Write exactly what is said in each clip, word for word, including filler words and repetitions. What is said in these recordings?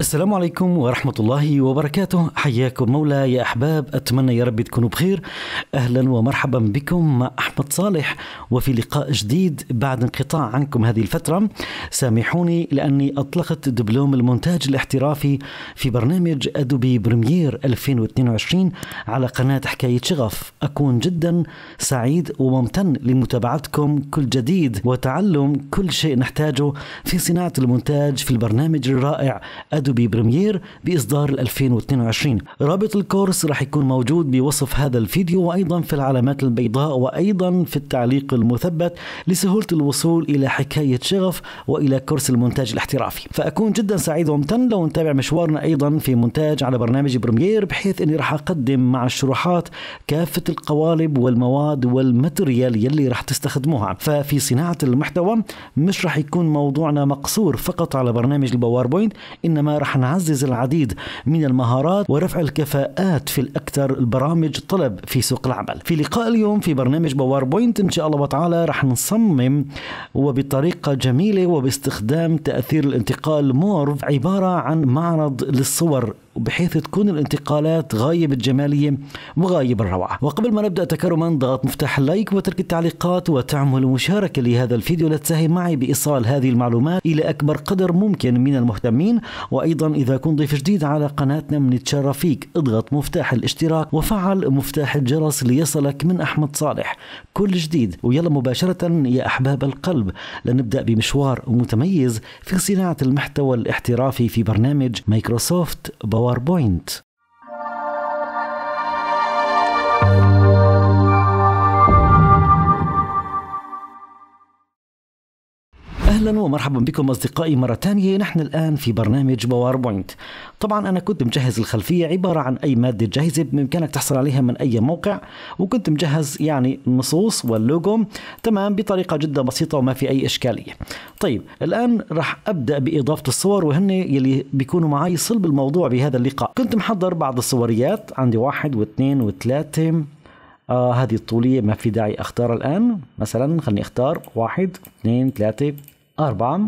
السلام عليكم ورحمة الله وبركاته، حياكم مولاي يا أحباب، أتمنى يا رب تكونوا بخير. أهلا ومرحبا بكم مع أحمد صالح وفي لقاء جديد بعد انقطاع عنكم هذه الفترة. سامحوني لأني أطلقت دبلوم المونتاج الاحترافي في برنامج أدوبي بريمير ألفين واثنين وعشرين على قناة حكاية شغف. أكون جدا سعيد وممتن لمتابعتكم كل جديد وتعلم كل شيء نحتاجه في صناعة المونتاج في البرنامج الرائع أدوبي بريمير بإصدار ألفين واثنين وعشرين. رابط الكورس راح يكون موجود بوصف هذا الفيديو وأيضا في العلامات البيضاء وأيضا في التعليق المثبت لسهولة الوصول إلى حكاية شغف وإلى كورس المونتاج الاحترافي. فأكون جدا سعيد وممتن لو نتابع مشوارنا أيضا في مونتاج على برنامج بريمير، بحيث أني راح أقدم مع الشروحات كافة القوالب والمواد والماتريال يلي راح تستخدموها. ففي صناعة المحتوى مش راح يكون موضوعنا مقصور فقط على برنامج الباوربوينت، إنما رح نعزز العديد من المهارات ورفع الكفاءات في الأكثر البرامج طلب في سوق العمل. في لقاء اليوم في برنامج باوربوينت إن شاء الله وتعالى رح نصمم وبطريقة جميلة وباستخدام تأثير الانتقال مورف عبارة عن معرض للصور، بحيث تكون الانتقالات غايب الجمالية وغايب الروعة. وقبل ما نبدأ تكرما ضغط مفتاح اللايك وترك التعليقات وتعمل مشاركة لهذا الفيديو لتساهم معي بإيصال هذه المعلومات إلى أكبر قدر ممكن من المهتمين. وأيضا إذا كنت ضيف جديد على قناتنا بنتشرف فيك، اضغط مفتاح الاشتراك وفعل مفتاح الجرس ليصلك من أحمد صالح كل جديد. ويلا مباشرة يا أحباب القلب لنبدأ بمشوار متميز في صناعة المحتوى الاحترافي في برنامج مايكروسوفت باور باوربوينت. أهلا ومرحبا بكم أصدقائي مرة تانية. نحن الآن في برنامج باوربوينت. طبعا أنا كنت مجهز الخلفية عبارة عن أي مادة جاهزة بإمكانك تحصل عليها من أي موقع، وكنت مجهز يعني النصوص واللوجو تمام بطريقة جدا بسيطة وما في أي إشكالية. طيب الآن راح أبدأ بإضافة الصور وهن يلي بيكونوا معي صلب الموضوع بهذا اللقاء. كنت محضر بعض الصوريات، عندي واحد واثنين وثلاثة. آه هذه الطولية ما في داعي أختار الآن، مثلا خلني أختار واحد اثنين ثلاثة أربعة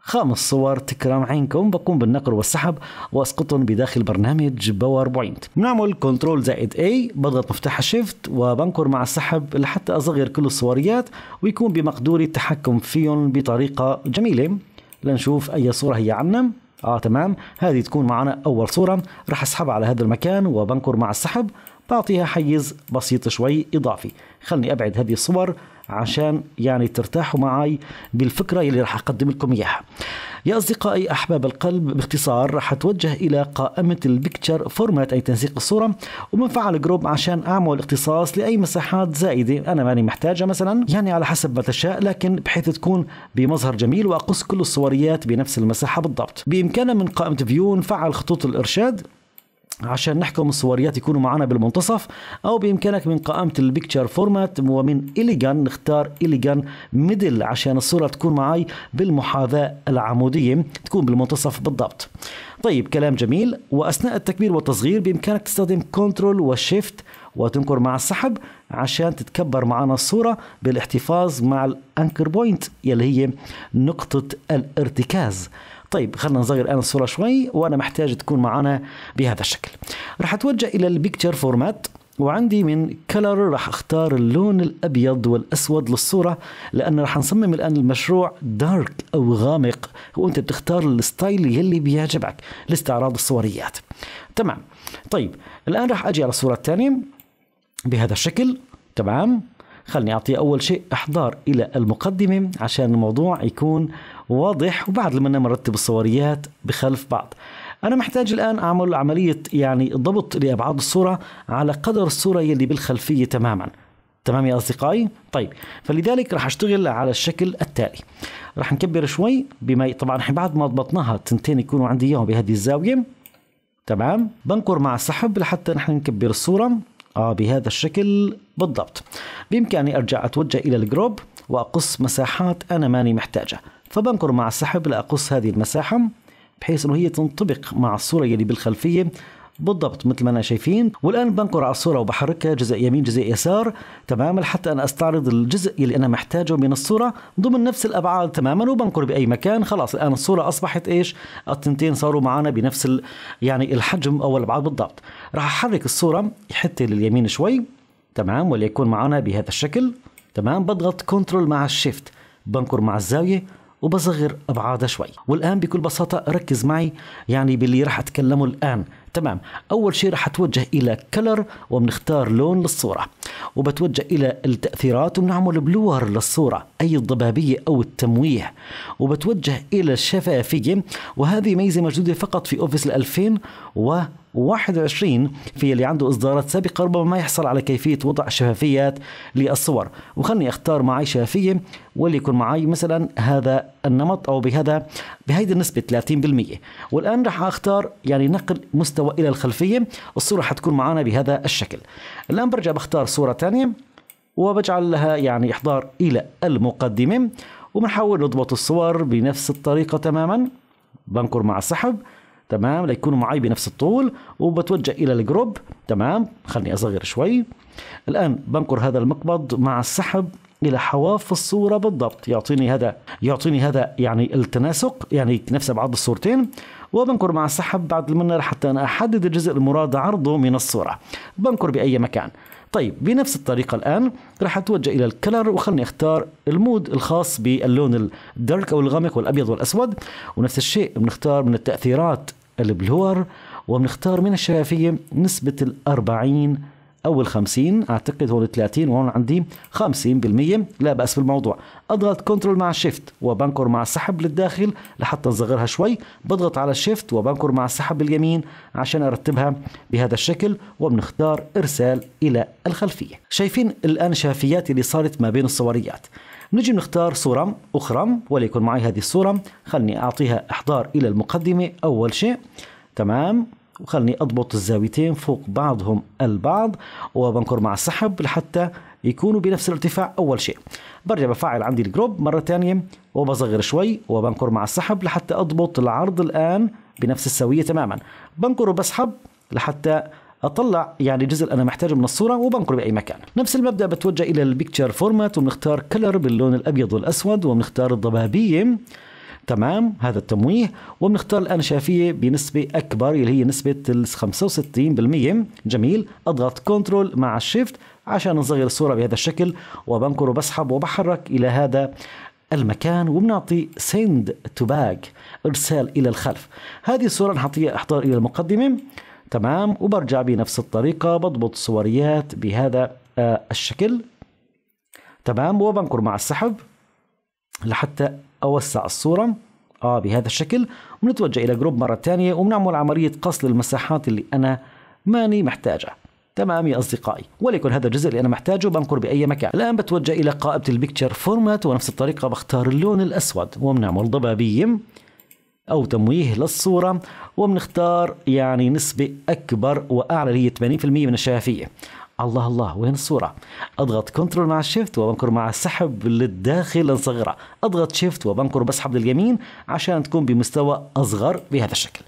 خمس صور تكرم عينكم. بقوم بالنقر والسحب واسقطهم بداخل برنامج باوربوينت. بنعمل كنترول زائد اي، بضغط مفتاح الشيفت وبنقر مع السحب لحتى اصغر كل الصوريات ويكون بمقدوري التحكم فيهم بطريقه جميله. لنشوف اي صوره هي عنا. اه تمام، هذه تكون معنا اول صوره. راح اسحبها على هذا المكان وبنقر مع السحب، بعطيها حيز بسيط شوي اضافي. خلني ابعد هذه الصور عشان يعني ترتاحوا معي بالفكرة اللي راح أقدم لكم إياها. يا أصدقائي أحباب القلب باختصار راح أتوجه إلى قائمة البيكتشر فورمات أي تنسيق الصورة، ومنفعل جروب عشان أعمل اختصاص لأي مساحات زائدة أنا ماني محتاجة مثلا، يعني على حسب ما تشاء، لكن بحيث تكون بمظهر جميل وأقص كل الصوريات بنفس المساحة بالضبط. بإمكاننا من قائمة فيو نفعل خطوط الإرشاد عشان نحكم الصوريات يكونوا معنا بالمنتصف، او بامكانك من قائمه البيكتشر فورمات ومن إليجان نختار إليجان ميدل عشان الصوره تكون معي بالمحاذاه العموديه، تكون بالمنتصف بالضبط. طيب كلام جميل. واثناء التكبير والتصغير بامكانك تستخدم كنترول والشيفت وتنكر مع السحب عشان تتكبر معنا الصوره بالاحتفاظ مع الانكر بوينت يلي هي نقطه الارتكاز. طيب خلينا نصغر الآن الصورة شوي، وأنا محتاج تكون معنا بهذا الشكل. راح أتوجه إلى البيكتشر فورمات وعندي من كلر راح أختار اللون الأبيض والأسود للصورة، لأن راح نصمم الآن المشروع دارك أو غامق، وأنت بتختار الستايل يلي بيعجبك لاستعراض الصوريات. تمام. طيب الآن راح أجي على الصورة الثانية بهذا الشكل. تمام. خلني أعطي أول شيء إحضار إلى المقدمة عشان الموضوع يكون واضح، وبعد لما نرتب الصوريات بخلف بعض. أنا محتاج الآن أعمل عملية يعني ضبط لأبعاد الصورة على قدر الصورة يلي بالخلفية تماما. تمام يا أصدقائي؟ طيب فلذلك راح أشتغل على الشكل التالي. راح نكبر شوي بما طبعا بعد ما ضبطناها تنتين يكونوا عندي إياهم بهذه الزاوية. تمام؟ بنقر مع السحب لحتى نحن نكبر الصورة آه بهذا الشكل بالضبط. بإمكاني أرجع أتوجه إلى الجروب وأقص مساحات أنا ماني محتاجة، فبنقر مع السحب لأقص هذه المساحة بحيث أنه هي تنطبق مع الصورة اللي بالخلفية بالضبط مثل ما أنا شايفين. والآن بنقرأ الصورة وبحركها جزء يمين جزء يسار تماما لحتى أن أستعرض الجزء اللي أنا محتاجه من الصورة ضمن نفس الأبعاد تماما، وبنقر بأي مكان. خلاص الآن الصورة أصبحت إيش، التنتين صاروا معنا بنفس ال... يعني الحجم أو الأبعاد بالضبط. راح أحرك الصورة حتى لليمين شوي تمام وليكون معنا بهذا الشكل تمام. بضغط كنترول مع الشيفت، بنقر مع الزاوية وبصغر أبعادها شوي. والآن بكل بساطة ركز معي يعني باللي راح أتكلمه الآن تمام. أول شيء راح أتوجه إلى كلر وبنختار لون للصورة، وبتوجه إلى التأثيرات وبنعمل بلور للصورة أي الضبابية أو التمويه، وبتوجه إلى الشفافية. وهذه ميزة موجودة فقط في أوفيس ألفين وواحد وعشرين في اللي عنده إصدارات سابقة ربما ما يحصل على كيفية وضع شفافيات للصور. وخلني أختار معي شفافية واللي يكون معي مثلا هذا النمط أو بهذا بهيدي النسبة ثلاثين بالمئة. والآن راح أختار يعني نقل مستوى إلى الخلفية، الصورة حتكون معنا بهذا الشكل. الآن برجع بختار صورة ثانية وبجعل لها يعني إحضار إلى المقدمة، وبنحاول نضبط الصور بنفس الطريقة تماما. بنقر مع السحب تمام ليكونوا معي بنفس الطول، وبتوجه الى الجروب تمام. خلني اصغر شوي. الان بنقر هذا المقبض مع السحب الى حواف الصوره بالضبط، يعطيني هذا يعطيني هذا يعني التناسق يعني نفس ابعاد الصورتين. وبنقر مع السحب بعد المنه حتى انا احدد الجزء المراد عرضه من الصوره، بنقر باي مكان. طيب بنفس الطريقه الان راح اتوجه الى الكلر وخلني اختار المود الخاص باللون الدارك او الغامق والابيض والاسود، ونفس الشيء بنختار من التاثيرات البلور وبنختار من الشفافيه نسبه الأربعين او الخمسين، اعتقد هون ثلاثين وهون عندي خمسين بالمئة. لا باس بالموضوع. اضغط كنترول مع الشيفت وبنقر مع السحب للداخل لحتى نصغرها شوي. بضغط على الشيفت وبنقر مع السحب باليمين عشان ارتبها بهذا الشكل، وبنختار ارسال الى الخلفيه. شايفين الان الشفافيات اللي صارت ما بين الصوريات. نجي نختار صوره اخرى وليكن معي هذه الصوره، خلني اعطيها احضار الى المقدمه اول شيء تمام، وخلني أضبط الزاويتين فوق بعضهم البعض وبنقر مع السحب لحتى يكونوا بنفس الارتفاع أول شيء. برجع بفعل عندي الجروب مرة ثانية وبصغر شوي وبنقر مع السحب لحتى أضبط العرض الآن بنفس السوية تماما. بنقر وبسحب لحتى أطلع يعني الجزء اللي أنا محتاجه من الصورة، وبنقر بأي مكان. نفس المبدأ بتوجه إلى البيكتشر فورمات وبنختار كلر باللون الأبيض والأسود وبنختار الضبابية تمام هذا التمويه، وبنختار الآن شفافية بنسبة أكبر اللي هي نسبة خمسة وستين بالمئة. جميل. أضغط كنترول مع الشيفت عشان نصغر الصورة بهذا الشكل، وبنقر وبسحب وبحرك إلى هذا المكان، وبنعطي سند تو باك إرسال إلى الخلف. هذه الصورة نعطيها إحضار إلى المقدمة تمام، وبرجع بنفس الطريقة بضبط الصوريات بهذا آه الشكل تمام، وبنقر مع السحب لحتى أوسع الصورة آه بهذا الشكل، ونتوجه إلى جروب مرة ثانية وبنعمل عملية قص للمساحات اللي أنا ماني محتاجة تمام يا أصدقائي، وليكن هذا الجزء اللي أنا محتاجه بنقر بأي مكان. الآن بتوجه إلى قائمة البيكتشر فورمات ونفس الطريقة بختار اللون الأسود وبنعمل ضبابية أو تمويه للصورة، وبنختار يعني نسبة أكبر وأعلى اللي هي ثمانين بالمئة من الشفافية. الله الله وين الصورة؟ أضغط كنترول مع الشيفت وبنقر مع السحب للداخل لنصغرها. أضغط شيفت وبنقر بسحب لليمين عشان تكون بمستوى أصغر بهذا الشكل.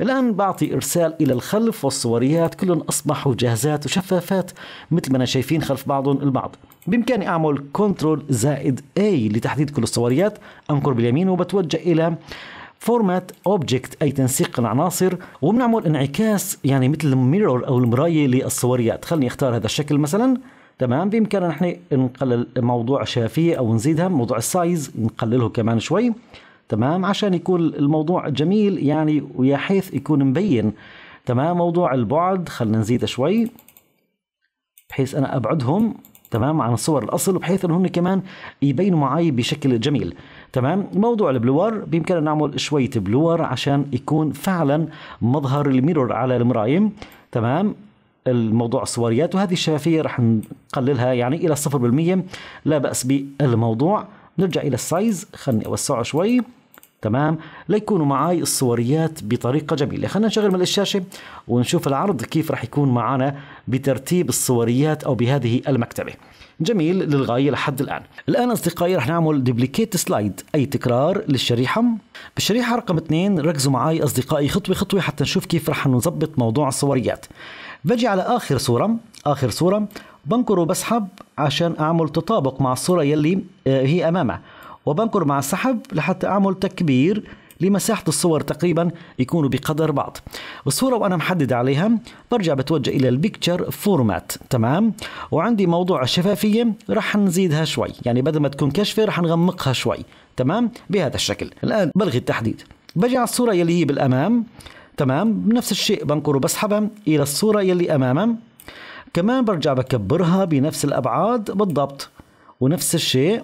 الآن بعطي إرسال إلى الخلف، والصوريات كلهم أصبحوا جاهزات وشفافات مثل ما أنا شايفين خلف بعضهم البعض. بإمكاني أعمل كنترول زائد أي لتحديد كل الصوريات. أنقر باليمين وبتوجه إلى فورمات اوبجكت اي تنسيق العناصر، وبنعمل انعكاس يعني مثل الميرور او المرايه للصوريات. خلني اختار هذا الشكل مثلا تمام. بامكاننا نحن نقلل موضوع الشفافيه او نزيدها، موضوع السايز نقلله كمان شوي تمام عشان يكون الموضوع جميل يعني ويا حيث يكون مبين تمام. موضوع البعد خلينا نزيده شوي بحيث انا ابعدهم تمام عن الصور الاصل، وبحيث انهم كمان يبينوا معي بشكل جميل تمام. موضوع البلور بامكاننا نعمل شويه بلور عشان يكون فعلا مظهر الميرور على المرايه تمام. الموضوع الصوريات وهذه الشفافيه راح نقللها يعني الى صفر بالمئة، لا باس بالموضوع. نرجع الى السايز، خلني اوسعه شوي تمام، ليكونوا معي الصوريات بطريقة جميلة. خلينا نشغل من الشاشة ونشوف العرض كيف رح يكون معنا بترتيب الصوريات أو بهذه المكتبة. جميل للغاية لحد الآن. الآن أصدقائي رح نعمل ديبليكيت سلايد، أي تكرار للشريحة. بالشريحة رقم اثنين ركزوا معي أصدقائي خطوة خطوة حتى نشوف كيف رح نظبط موضوع الصوريات. بجي على آخر صورة، آخر صورة بنكر وبسحب عشان أعمل تطابق مع الصورة يلي هي أمامها، وبنكر مع السحب لحتى أعمل تكبير لمساحة الصور تقريبا يكونوا بقدر بعض. الصورة وأنا محدد عليها برجع بتوجه إلى البيكتشر فورمات، تمام، وعندي موضوع الشفافية رح نزيدها شوي، يعني بدل ما تكون كشفة رح نغمقها شوي، تمام، بهذا الشكل. الآن بلغي التحديد، بجي على الصورة يلي هي بالأمام، تمام، بنفس الشيء بنكر وبسحبها إلى الصورة يلي أمامها، كمان برجع بكبرها بنفس الأبعاد بالضبط، ونفس الشيء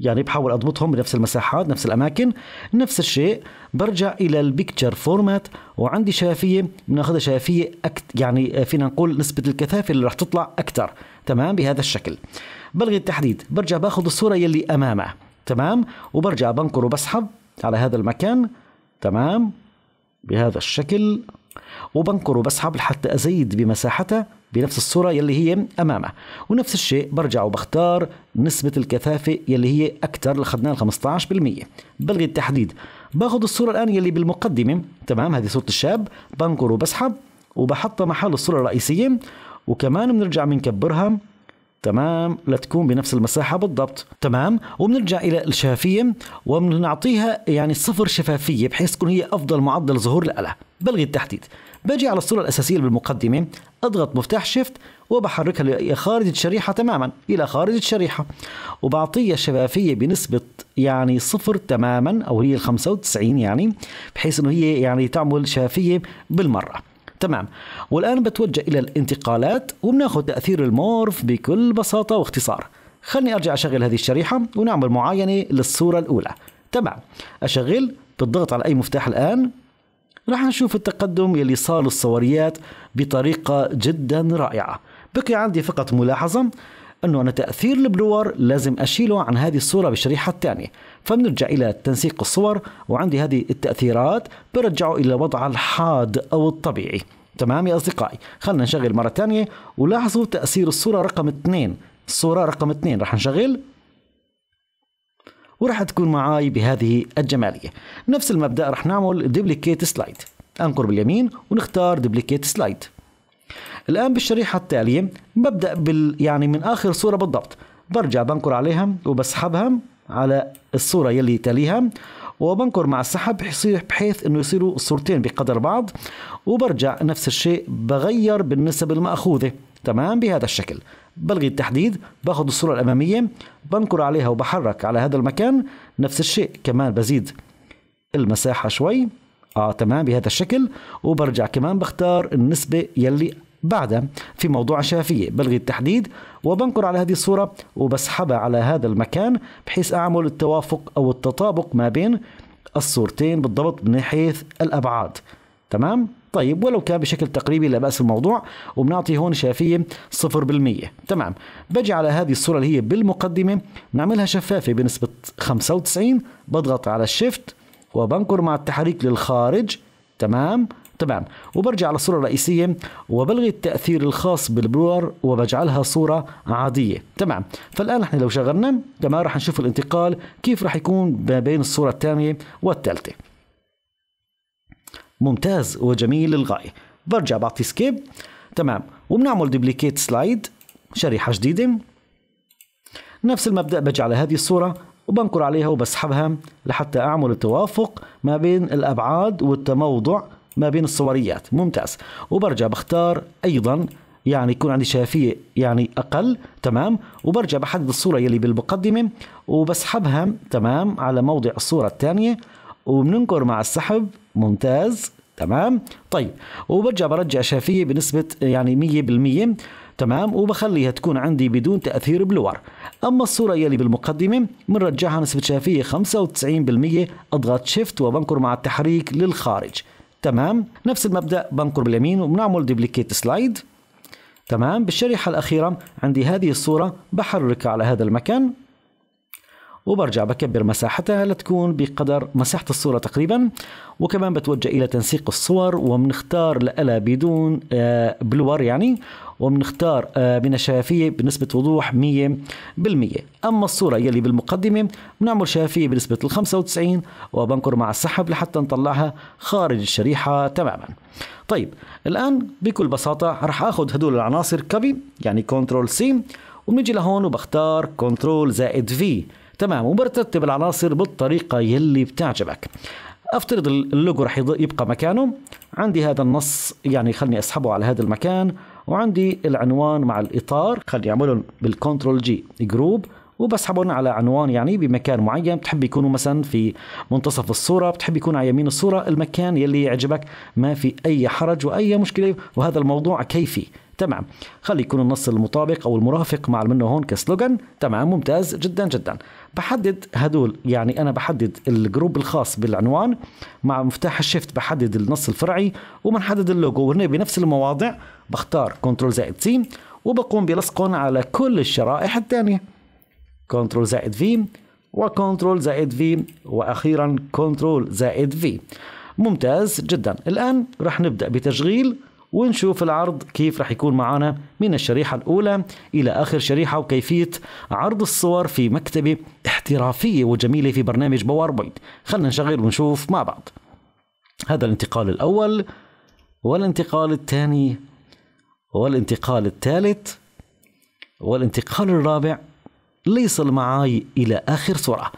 يعني بحاول أضبطهم بنفس المساحات نفس الأماكن. نفس الشيء برجع إلى البيكتشر فورمات، وعندي شفافية بناخذها شفافية أكت، يعني فينا نقول نسبة الكثافة اللي رح تطلع أكثر، تمام، بهذا الشكل. بلغي التحديد، برجع باخذ الصورة يلي أمامها، تمام، وبرجع بنكر وبسحب على هذا المكان، تمام، بهذا الشكل، وبنكر وبسحب لحتى أزيد بمساحتها بنفس الصورة يلي هي أمامها، ونفس الشيء برجع وبختار نسبة الكثافة يلي هي أكثر اللي أخذناها خمسطعش بالمية. بلغي التحديد، باخذ الصورة الآن يلي بالمقدمة، تمام، هذه صورة الشاب، بنكر وبسحب وبحطها محل الصورة الرئيسية، وكمان بنرجع بنكبرها، تمام، لتكون بنفس المساحة بالضبط، تمام، وبنرجع إلى الشفافية وبنعطيها يعني صفر شفافية بحيث تكون هي أفضل معدل ظهور لها. بلغي التحديد، باجي على الصورة الأساسية بالمقدمة، أضغط مفتاح شيفت وبحركها إلى خارج الشريحة، تماما إلى خارج الشريحة، وبعطيها شفافية بنسبة يعني صفر تماما، أو هي الخمسة وتسعين، يعني بحيث إنه هي يعني تعمل شفافية بالمرة، تمام. والآن بتوجه إلى الانتقالات وبناخذ تأثير المورف بكل بساطة واختصار. خلني أرجع أشغل هذه الشريحة ونعمل معاينة للصورة الأولى، تمام، أشغل بالضغط على أي مفتاح. الآن رح نشوف التقدم يلي صار للصوريات بطريقة جدا رائعة. بقي عندي فقط ملاحظة أنه أنا تأثير البلور لازم أشيله عن هذه الصورة بالشريحة الثانية، فبنرجع إلى تنسيق الصور، وعندي هذه التأثيرات برجعه إلى وضعها الحاد أو الطبيعي، تمام يا أصدقائي. خلنا نشغل مرة ثانية ولاحظوا تأثير الصورة رقم اثنين، الصورة رقم اثنين رح نشغل ورح تكون معاي بهذه الجمالية. نفس المبدأ رح نعمل ديبليكيت سلايد، أنقر باليمين ونختار ديبليكيت سلايد. الآن بالشريحة التالية ببدأ بال يعني من آخر صورة بالضبط، برجع بنكر عليها وبسحبها على الصورة يلي تليها، وبنكر مع السحب بحيث إنه يصيروا الصورتين بقدر بعض، وبرجع نفس الشيء بغير بالنسب المأخوذة، تمام، بهذا الشكل. بلغي التحديد، باخذ الصورة الأمامية بنكر عليها وبحرك على هذا المكان، نفس الشيء كمان بزيد المساحة شوي، آه تمام، بهذا الشكل، وبرجع كمان بختار النسبة يلي بعدها في موضوع الشفافية. بلغي التحديد وبنكر على هذه الصورة وبسحبها على هذا المكان بحيث أعمل التوافق أو التطابق ما بين الصورتين بالضبط من حيث الأبعاد، تمام؟ طيب ولو كان بشكل تقريبي لا بأس الموضوع، وبنعطي هون شفافية صفر بالمية، تمام. بجي على هذه الصورة اللي هي بالمقدمة نعملها شفافة بنسبة خمسة وتسعين، بضغط على الشيفت وبنكر مع التحريك للخارج، تمام؟ تمام، وبرجع على الصورة الرئيسية وبلغي التأثير الخاص بالبلور وبجعلها صورة عادية، تمام. فالآن نحن لو شغلنا كمان رح نشوف الانتقال كيف رح يكون ما بين الصورة الثانية والثالثة. ممتاز وجميل للغاية. برجع بعطي سكيب، تمام، وبنعمل دوبليكيت سلايد، شريحة جديدة، نفس المبدأ، بجي على هذه الصورة وبنكر عليها وبسحبها لحتى أعمل التوافق ما بين الأبعاد والتموضع ما بين الصوريات، ممتاز، وبرجع بختار أيضا يعني يكون عندي شفافية يعني أقل، تمام، وبرجع بحدد الصورة يلي بالمقدمة وبسحبها، تمام، على موضع الصورة الثانية، وبننكر مع السحب، ممتاز، تمام. طيب وبرجع برجع شفافية بنسبة يعني مية بالمية، تمام، وبخليها تكون عندي بدون تأثير بلور. أما الصورة يلي بالمقدمة بنرجعها نسبة شفافية خمسة وتسعين بالمية، أضغط شيفت وبنكر مع التحريك للخارج، تمام، نفس المبدأ، بنكر باليمين وبنعمل دوبليكيت سلايد، تمام. بالشريحة الأخيرة عندي هذه الصورة بحركها على هذا المكان وبرجع بكبر مساحتها لتكون بقدر مساحة الصورة تقريبا. وكمان بتوجه إلى تنسيق الصور وبنختار لها بدون بلور يعني، وبنختار من الشفافية بنسبة وضوح مية بالمية. أما الصورة يلي بالمقدمة بنعمل شفافية بنسبة الخمسة وتسعين وبنكر مع السحب لحتى نطلعها خارج الشريحة تماما. طيب الآن بكل بساطة رح أخذ هدول العناصر كبي يعني كنترول سي، وبنجي لهون وبختار كنترول زائد في. تمام، وبرتب العناصر بالطريقة يلي بتعجبك. افترض اللوجو رح يبقى مكانه، عندي هذا النص يعني خلني اسحبه على هذا المكان، وعندي العنوان مع الاطار خلني اعملهم بالكنترول جي جروب وبسحبهم على عنوان يعني بمكان معين، بتحب يكونوا مثلا في منتصف الصورة، بتحب يكون على يمين الصورة، المكان يلي يعجبك ما في أي حرج وأي مشكلة، وهذا الموضوع كيفي. تمام، خلي يكون النص المطابق أو المرافق مع منه هون كسلوغان. تمام، ممتاز جدا جدا. بحدد هدول يعني أنا بحدد الجروب الخاص بالعنوان، مع مفتاح الشيفت بحدد النص الفرعي وبنحدد اللوجو، وهنا بنفس المواضع بختار كنترول زائد سي وبقوم بلصقهم على كل الشرائح الثانية، كنترول زائد في وكنترول زائد في واخيرا كنترول زائد في. ممتاز جدا. الان رح نبدا بتشغيل ونشوف العرض كيف رح يكون معنا من الشريحه الاولى الى اخر شريحه، وكيفيه عرض الصور في مكتبه احترافيه وجميله في برنامج باوربوينت. خلينا نشغل ونشوف مع بعض. هذا الانتقال الاول والانتقال الثاني والانتقال الثالث والانتقال الرابع ليصل معاي إلى آخر صورة.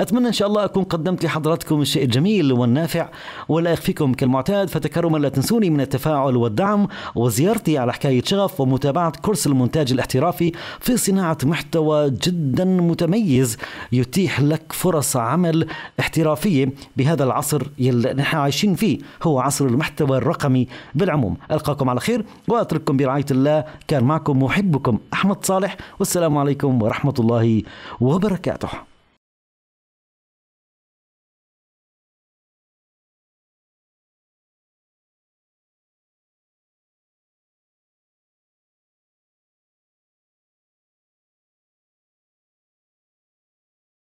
أتمنى إن شاء الله أكون قدمت لحضراتكم الشيء الجميل والنافع، ولا أخفيكم كالمعتاد فتكرما لا تنسوني من التفاعل والدعم وزيارتي على حكاية شغف ومتابعة كورس المونتاج الاحترافي في صناعة محتوى جدا متميز يتيح لك فرص عمل احترافية بهذا العصر يلي نحن عايشين فيه، هو عصر المحتوى الرقمي بالعموم. ألقاكم على خير وأترككم برعاية الله. كان معكم محبكم أحمد صالح، والسلام عليكم ورحمة الله وبركاته.